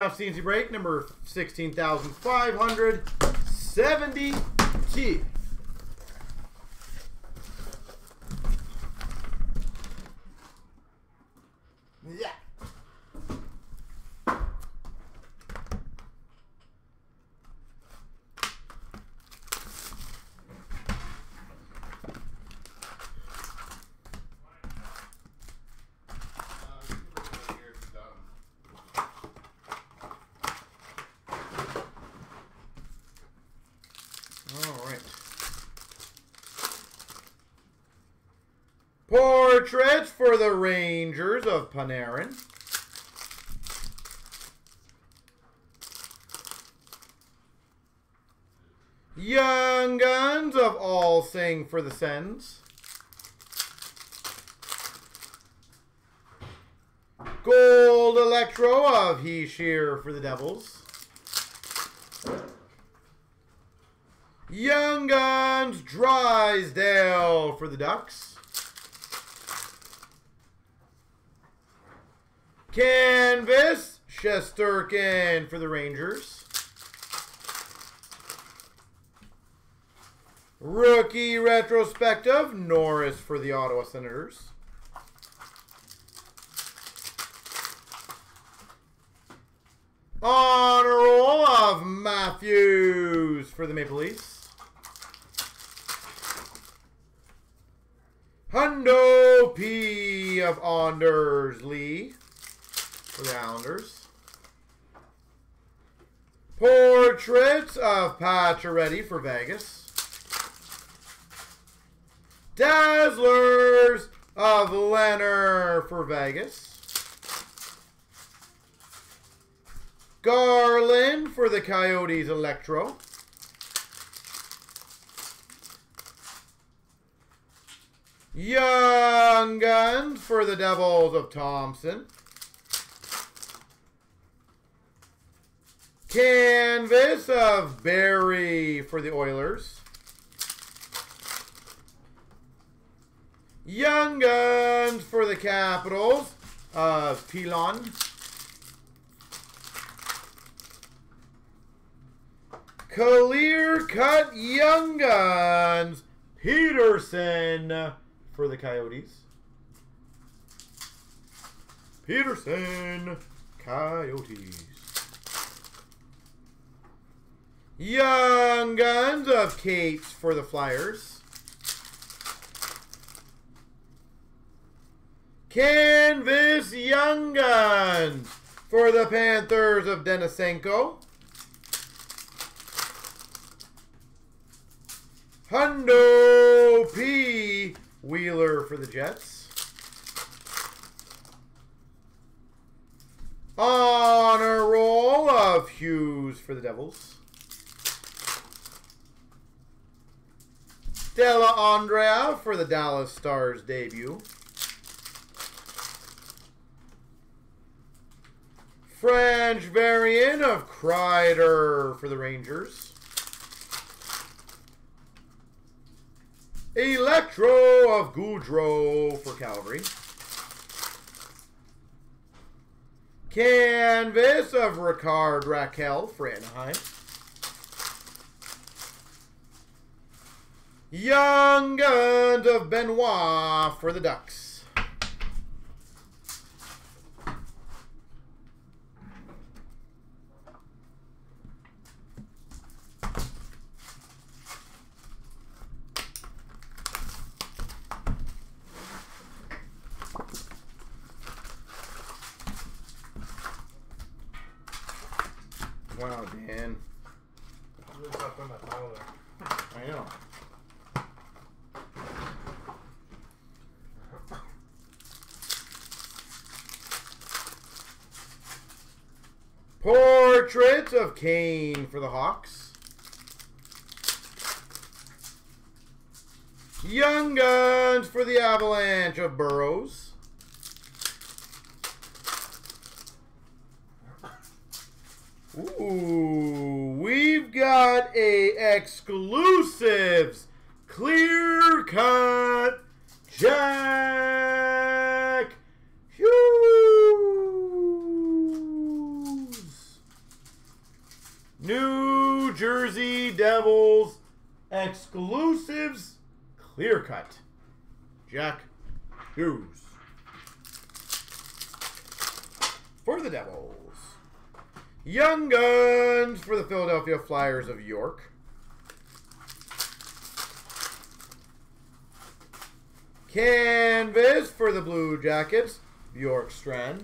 CNC break number 16,570. Yeah. Portraits for the Rangers of Panarin. Young Guns of Allsing for the Sens. Gold Electro of Heeshear for the Devils. Young Guns Drysdale for the Ducks. Canvas, Shesterkin for the Rangers. Rookie Retrospective, Norris for the Ottawa Senators. Honor Roll of Matthews for the Maple Leafs. Hundo P of Anders Lee for the Islanders. Portraits of Pacioretty for Vegas. Dazzlers of Leonard for Vegas. Garland for the Coyotes Electro. Young Guns for the Devils of Thompson. Canvas of Barry for the Oilers. Young Guns for the Capitals of Pilon. Clear Cut Young Guns Peterson for the Coyotes. Peterson, Coyotes. Young Guns of Capes for the Flyers. Canvas Young Guns for the Panthers of Denisenko. Hundo P. Wheeler for the Jets. Honor Roll of Hughes for the Devils. Stella Andrea for the Dallas Stars debut. French variant of Kreider for the Rangers. Electro of Goudreau for Calgary. Canvas of Ricard Raquel for Anaheim. Young Guns of Benoit for the Ducks. Wow, Dan. I know. Portraits of Kane for the Hawks. Young Guns for the Avalanche of Burroughs. Ooh, we've got a exclusives Clear Cut Jack Hughes. New Jersey Devils exclusives clear cut. Jack Hughes. For the Devils. Young Guns for the Philadelphia Flyers of York. Canvas for the Blue Jackets, York Strand.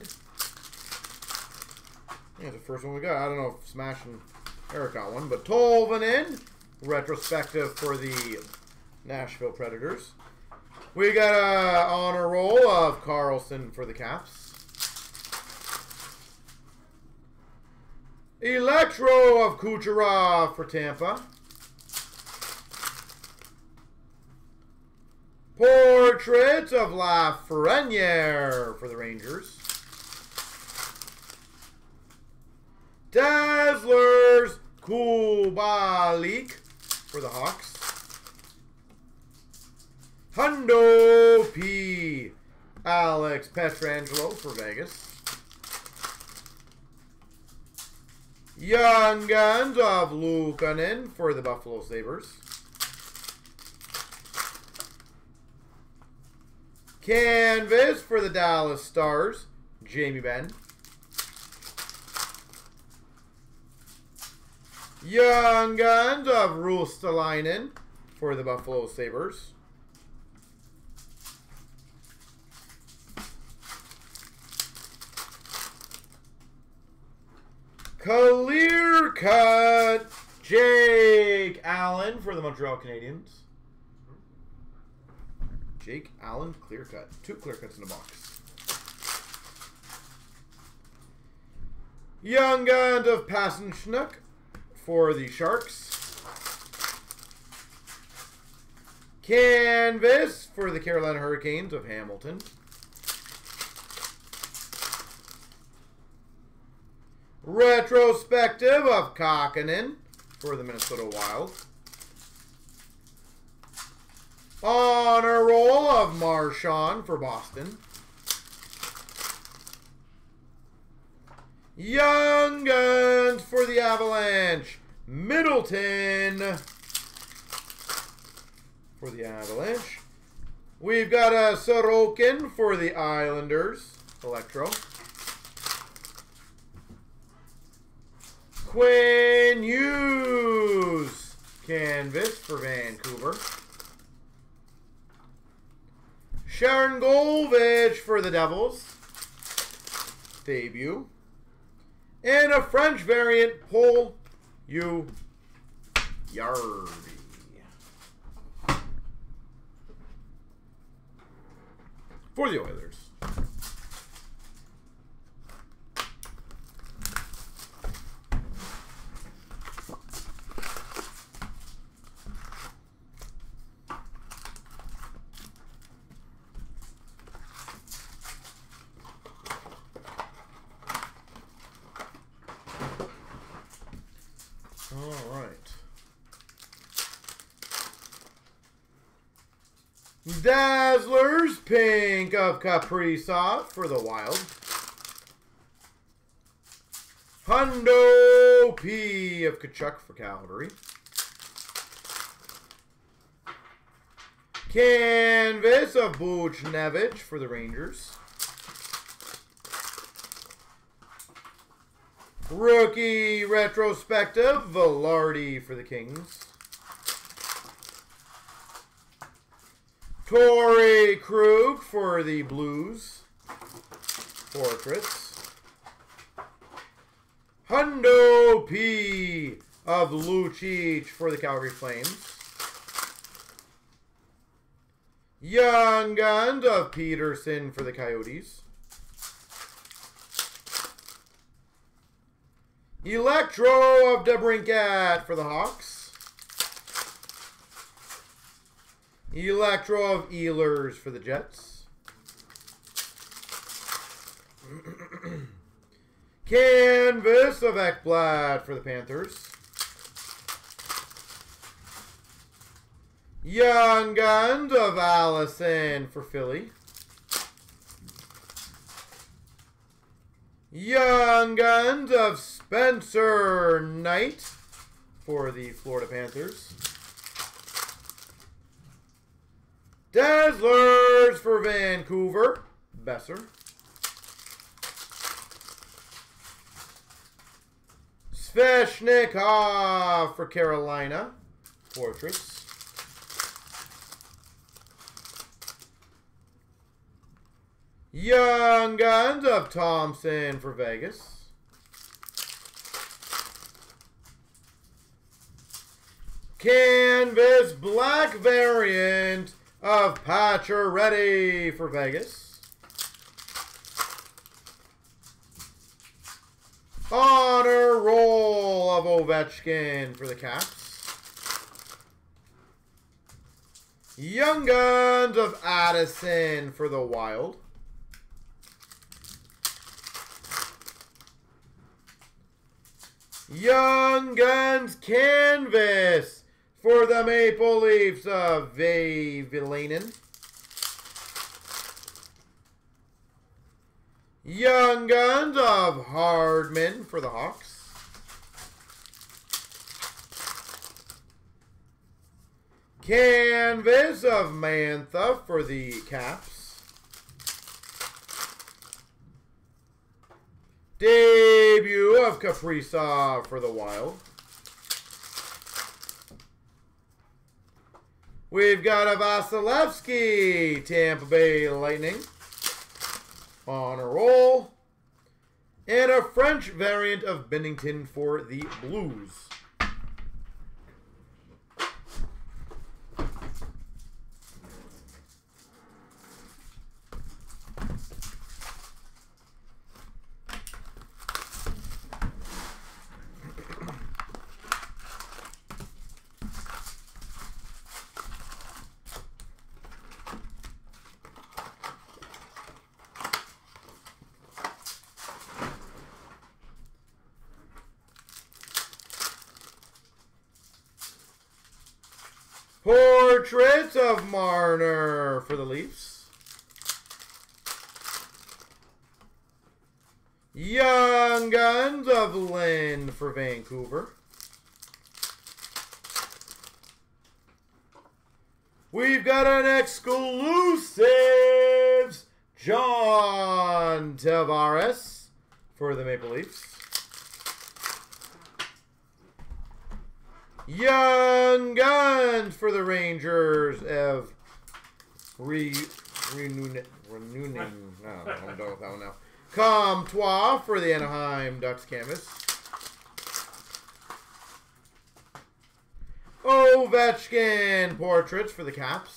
Yeah, the first one we got. I don't know if Smash and Eric got one, but Tolvanen, retrospective for the Nashville Predators. We got an honor roll of Carlson for the Caps. Electro of Kucherov for Tampa. Portraits of Lafreniere for the Rangers. Dazzlers Kubalik for the Hawks. Hundo P. Alex Petrangelo for Vegas. Young Guns of Luukkonen for the Buffalo Sabres. Canvas for the Dallas Stars, Jamie Benn. Young Guns of Rustalainen for the Buffalo Sabres. Clear cut, Jake Allen for the Montreal Canadiens. Jake Allen, clear cut. Two clear cuts in the box. Young Guns of Pasenchuk for the Sharks. Canvas for the Carolina Hurricanes of Hamilton. Retrospective of Kakkonen for the Minnesota Wild. Honor roll of Marchand for Boston. Young Guns for the Avalanche. Middleton for the Avalanche. We've got a Sorokin for the Islanders. Electro. Quinn Hughes. Canvas for Vancouver. Sharangovich for the Devils. Debut. And a French variant, Paul U. Yardy. For the Oilers. Dazzlers, pink of Kaprizov for the Wild. Hundo P of Tkachuk for Calgary. Canvas of Buchnevich for the Rangers. Rookie retrospective, Vilardi for the Kings. Torrey Krug for the Blues. Portraits. Hundo P of Lucic for the Calgary Flames. Young Guns of Peterson for the Coyotes. Electro of DeBrincat for the Hawks. Electro of Ehlers for the Jets. Canvas of Ekblad for the Panthers. Young Guns of Allison for Philly. Young Guns of Spencer Knight for the Florida Panthers. Dazzlers for Vancouver, Besser. Sveshnikov for Carolina, Fortress. Young Guns of Thompson for Vegas. Canvas black variant of Pacioretty for Vegas. Honor roll of Ovechkin for the Caps. Young Guns of Addison for the Wild. Young Guns canvas for the Maple Leafs of Vilardi. Young Guns of Hardman for the Hawks. Canvas of Mantha for the Caps. Debut of Kaprizov for the Wild. We've got a Vasilevsky, Tampa Bay Lightning, on a roll. And a French variant of Bennington for the Blues. Portraits of Marner for the Leafs. Young Guns of Lynn for Vancouver. We've got an exclusives John Tavares for the Maple Leafs. Young Guns for the Rangers of I'm done with that one now. Comtois for the Anaheim Ducks canvas. Ovechkin portraits for the Caps.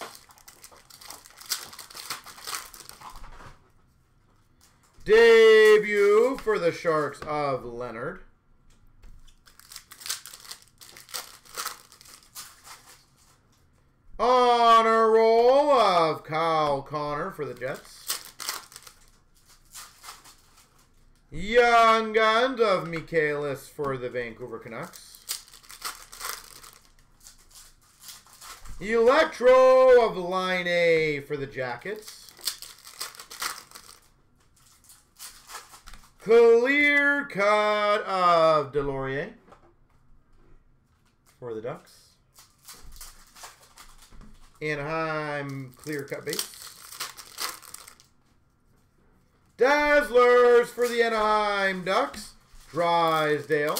Debut for the Sharks of Leonard. Honor roll of Kyle Connor for the Jets. Young Guns of Mikaelis for the Vancouver Canucks. Electro of Line A for the Jackets. Clear Cut of Delorier for the Ducks. Anaheim clear cut base. Dazzlers for the Anaheim Ducks, Drysdale.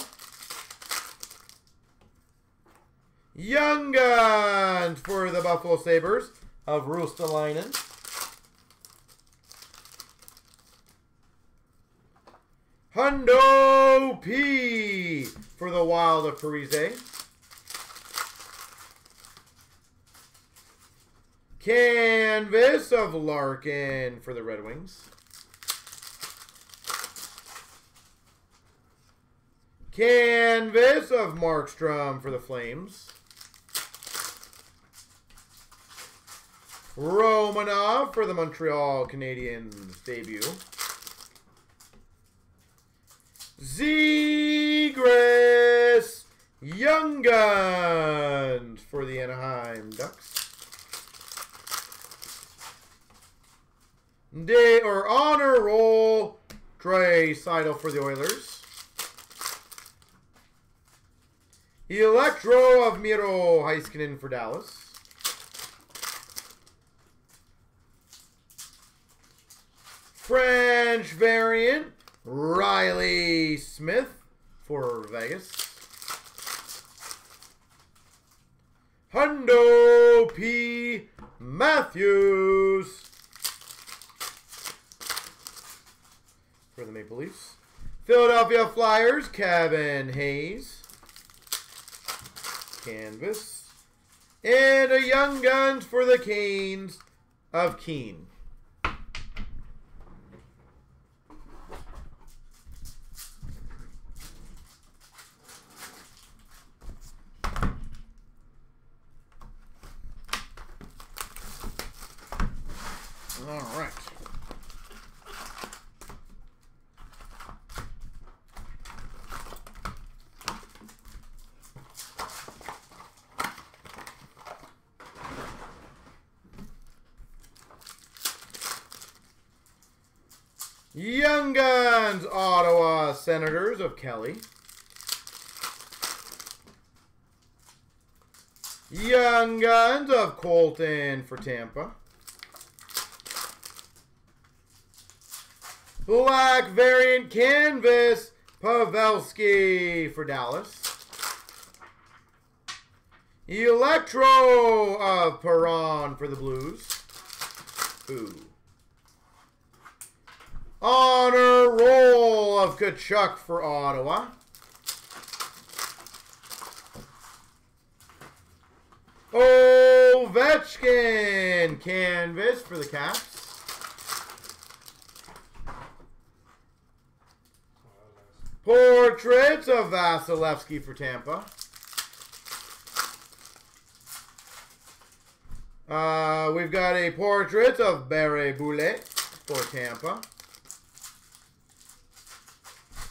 Young Guns for the Buffalo Sabres of Ristolainen. Hundo P for the Wild of Parise. Canvas of Larkin for the Red Wings. Canvas of Markstrom for the Flames. Romanov for the Montreal Canadiens debut. Zegras Young Guns for the Anaheim Ducks. Honor roll Draisaitl for the Oilers. Electro of Miro Heiskanen for Dallas. French variant, Riley Smith for Vegas. Hundo P. Matthews for the Maple Leafs. Philadelphia Flyers, Kevin Hayes. Canvas. And a Young Guns for the Canes of Keene. Young Guns, Ottawa Senators of Kelly. Young Guns of Colton for Tampa. Black variant canvas, Pavelski for Dallas. Electro of Perron for the Blues. Ooh. Honor roll of Tkachuk for Ottawa. Ovechkin canvas for the Caps. Portraits of Vasilevsky for Tampa. We've got a portrait of Barry Boulet for Tampa.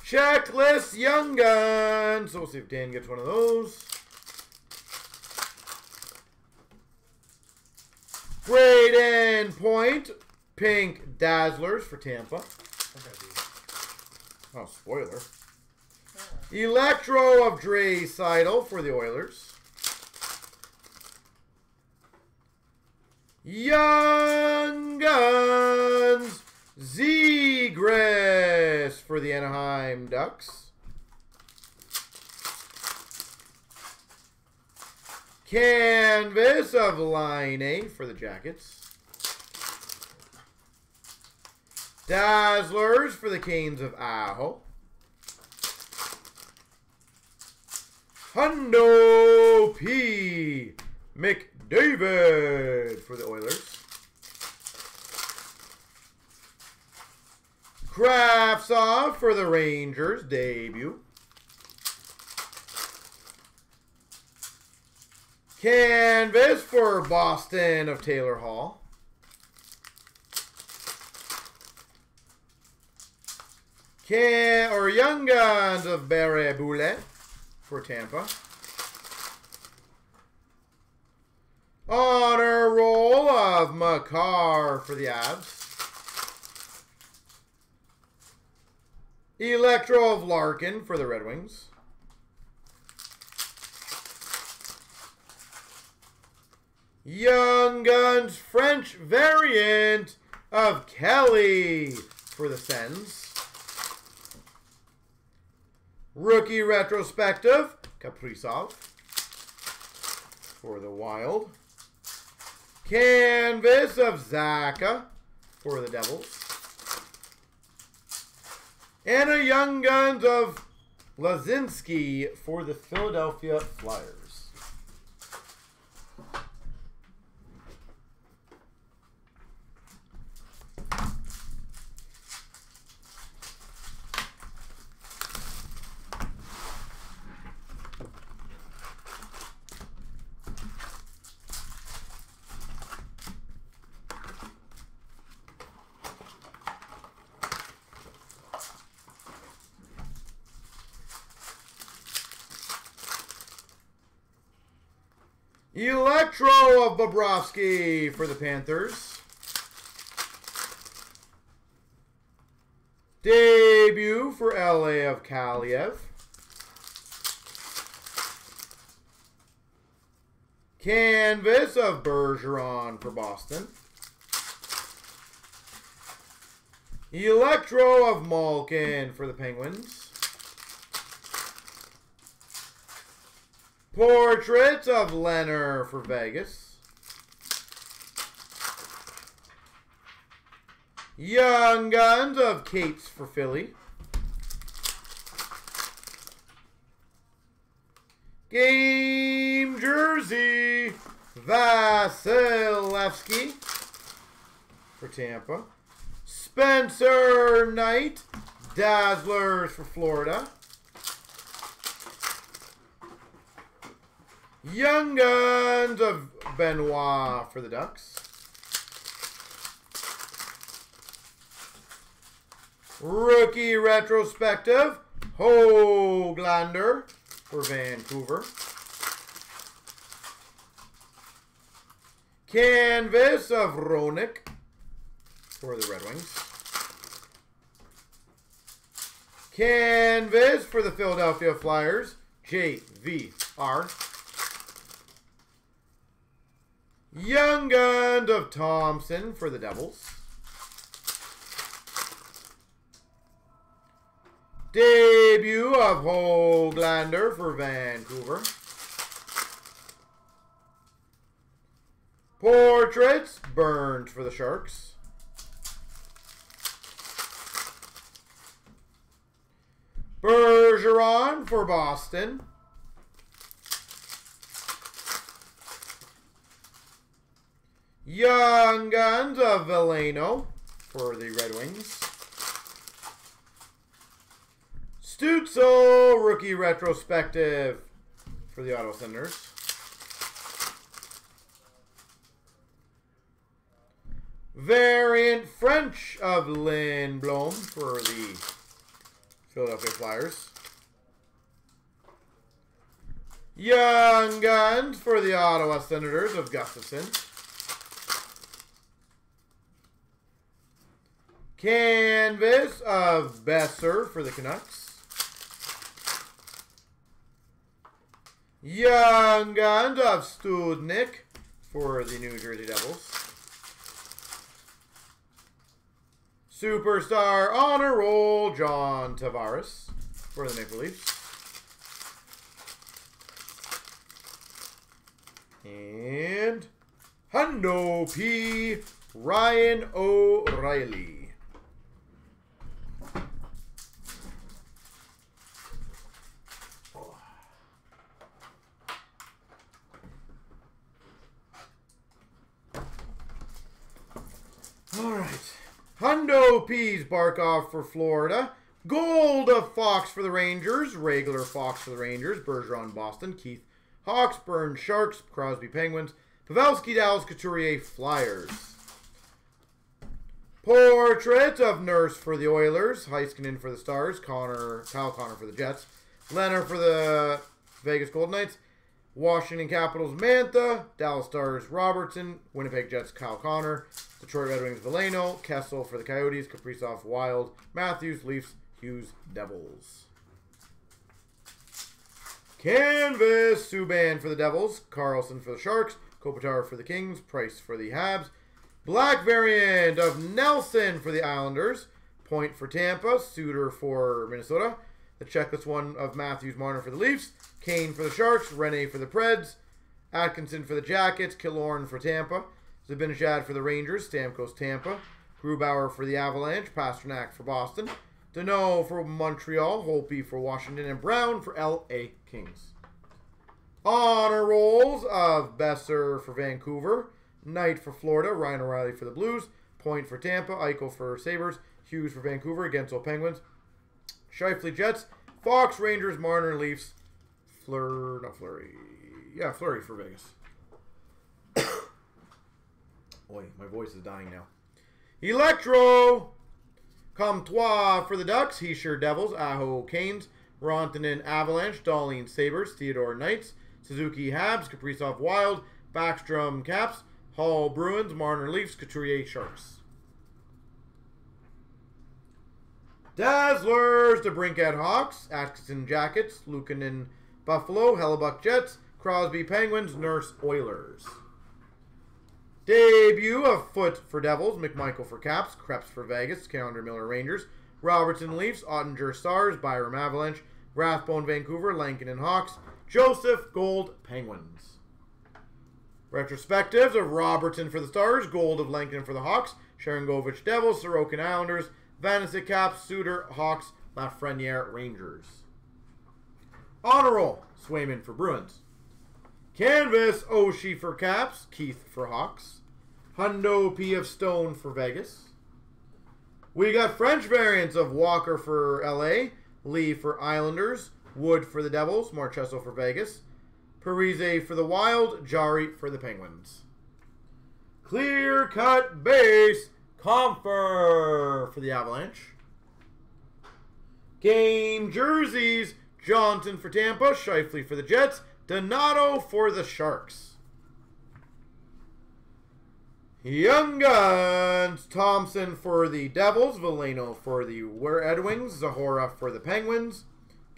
Checklist Young Guns. So we'll see if Dan gets one of those. Braden Point. Pink Dazzlers for Tampa. Oh, spoiler. Electro of Draisaitl for the Oilers. Young Guns. Zegras for the Anaheim Ducks. Canvas of Line A for the Jackets. Dazzlers for the Canes of Aho. Hundo P. McDavid for the Oilers. Kraftsov for the Rangers debut. Canvas for Boston of Taylor Hall. Young Guns of Barry Boulet for Tampa. Honor roll of Makar for the Avs. Electro of Larkin for the Red Wings. Young Guns French variant of Kelly for the Sens. Rookie retrospective Kaprizov for the Wild. Canvas of Zaka for the Devils. And a Young Guns of Lazinski for the Philadelphia Flyers. Electro of Bobrovsky for the Panthers. Debut for LA of Kaliev. Canvas of Bergeron for Boston. Electro of Malkin for the Penguins. Portrait of Leonard for Vegas. Young Guns of Cates for Philly. Game jersey, Vasilevsky for Tampa. Spencer Knight, Dazzlers for Florida. Young Guns of Benoit for the Ducks. Rookie retrospective, Höglander for Vancouver. Canvas of Ronick for the Red Wings. Canvas for the Philadelphia Flyers, JVR. Young Guns of Thompson for the Devils. Debut of Höglander for Vancouver. Portraits, Burns for the Sharks. Bergeron for Boston. Young Guns of Veleno for the Red Wings. Stutzel, rookie retrospective for the Auto Senders. Variant French of Lindblom for the Philadelphia Flyers. Young Guns for the Ottawa Senators of Gustafson. Canvas of Besser for the Canucks. Young Guns of Studnick for the New Jersey Devils. Superstar Honor Roll, John Tavares for the Maple Leafs. And Hundo P, Ryan O'Reilly. Hundo P's Barkov for Florida. Gold of Fox for the Rangers. Regular Fox for the Rangers. Bergeron, Boston. Keith Hawks, Burns, Sharks. Crosby, Penguins. Pavelski, Dallas, Couturier, Flyers. Portrait of Nurse for the Oilers. Heiskanen for the Stars. Kyle Connor for the Jets. Leonard for the Vegas Golden Knights. Washington Capitals, Mantha. Dallas Stars, Robertson. Winnipeg Jets, Kyle Connor. Detroit Red Wings, Veleno. Kessel for the Coyotes. Kaprizov, Wild. Matthews, Leafs. Hughes, Devils. Canvas, Subban for the Devils. Carlson for the Sharks. Kopitar for the Kings. Price for the Habs. Black variant of Nelson for the Islanders. Point for Tampa. Suter for Minnesota. The checklist one of Matthews, Marner for the Leafs. Kane for the Sharks. Rene for the Preds. Atkinson for the Jackets. Killorn for Tampa. Zibanejad for the Rangers, Stamkos Tampa, Grubauer for the Avalanche, Pasternak for Boston, Deneau for Montreal, Holpe for Washington, and Brown for LA Kings. Honor rolls of Besser for Vancouver, Knight for Florida, Ryan O'Reilly for the Blues, Point for Tampa, Eichel for Sabres, Hughes for Vancouver, Gensel Penguins, Scheifele Jets, Fox Rangers, Marner Leafs, Fleury for Vegas. Boy, my voice is dying now. Electro, Comtois for the Ducks, Heischer Devils, Aho Canes, Rantanen Avalanche, Dahlin Sabres, Theodore Knights, Suzuki Habs, Kaprizov Wild, Backstrom Caps, Hall Bruins, Marner Leafs, Couturier Sharks. Dazzlers, DeBrincat Hawks, Atkinson Jackets, Lukanen Buffalo, Hellebuck Jets, Crosby Penguins, Nurse Oilers. Debut of Foote for Devils, McMichael for Caps, Kreps for Vegas, Calendar Miller Rangers, Robertson Leafs, Ottinger Stars, Byram Avalanche, Rathbone Vancouver, Lankin and Hawks, Joseph Gold Penguins. Retrospectives of Robertson for the Stars, Gold of Lankin for the Hawks, Sharangovich Devils, Sorokin Islanders, Vanacek Caps, Suter Hawks, Lafreniere Rangers. Honor roll, Swayman for Bruins. Canvas, Oshie for Caps, Keith for Hawks. Hundo P of Stone for Vegas. We got French variants of Walker for LA, Lee for Islanders, Wood for the Devils, Marchesso for Vegas, Parise for the Wild, Jari for the Penguins. Clear cut base, Comfer for the Avalanche. Game jerseys, Johnson for Tampa, Shifley for the Jets, Donato for the Sharks. Young Guns, Thompson for the Devils, Veleno for the Red Wings, Zahora for the Penguins,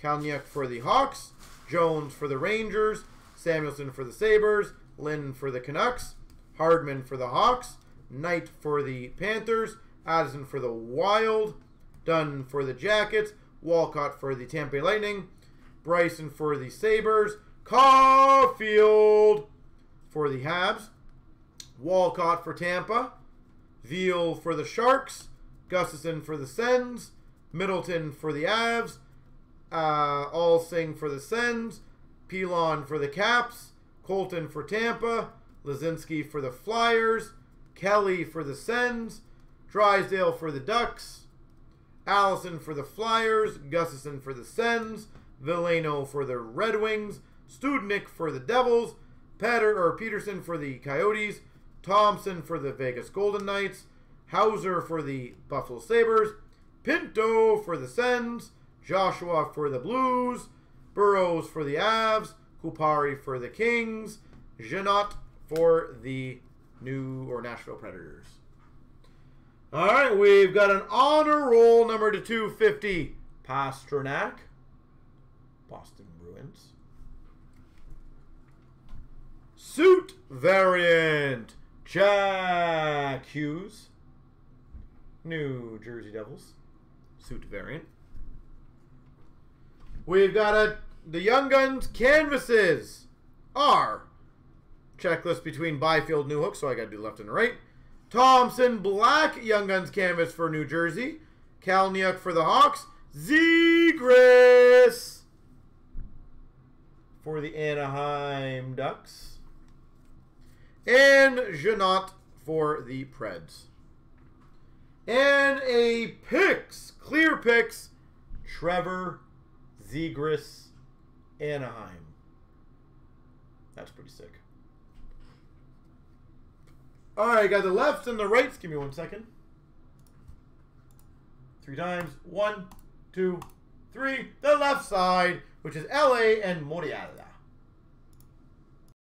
Kalniuk for the Hawks, Jones for the Rangers, Samuelson for the Sabres, Lynn for the Canucks, Hardman for the Hawks, Knight for the Panthers, Addison for the Wild, Dunn for the Jackets, Walcott for the Tampa Lightning, Bryson for the Sabres, Caulfield for the Habs, Walcott for Tampa, Veal for the Sharks, Gustafson for the Sens, Middleton for the Avs, Alsing for the Sens, Pilon for the Caps, Colton for Tampa, Lazinski for the Flyers, Kelly for the Sens, Drysdale for the Ducks, Allison for the Flyers, Gustafson for the Sens, Veleno for the Red Wings, Studnick for the Devils, Peterson for the Coyotes, Thompson for the Vegas Golden Knights, Hauser for the Buffalo Sabres, Pinto for the Sens, Joshua for the Blues, Burroughs for the Avs, Kupari for the Kings, Janot for the Nashville Predators. All right, we've got an honor roll number to 250, Pasternak, Boston Bruins. Suit variant, Jack Hughes, New Jersey Devils, suit variant. We've got the Young Guns canvases are checklist between Byfield, Newhook, so I got to do left and right. Thompson, black Young Guns canvas for New Jersey. Kalniuk for the Hawks. Zegras for the Anaheim Ducks. And Janot for the Preds. And a picks, clear picks, Trevor Zegras, Anaheim. That's pretty sick. All right, got the lefts and the rights. Give me 1 second. 3 times. 1, 2, 3. The left side, which is LA and Montreal.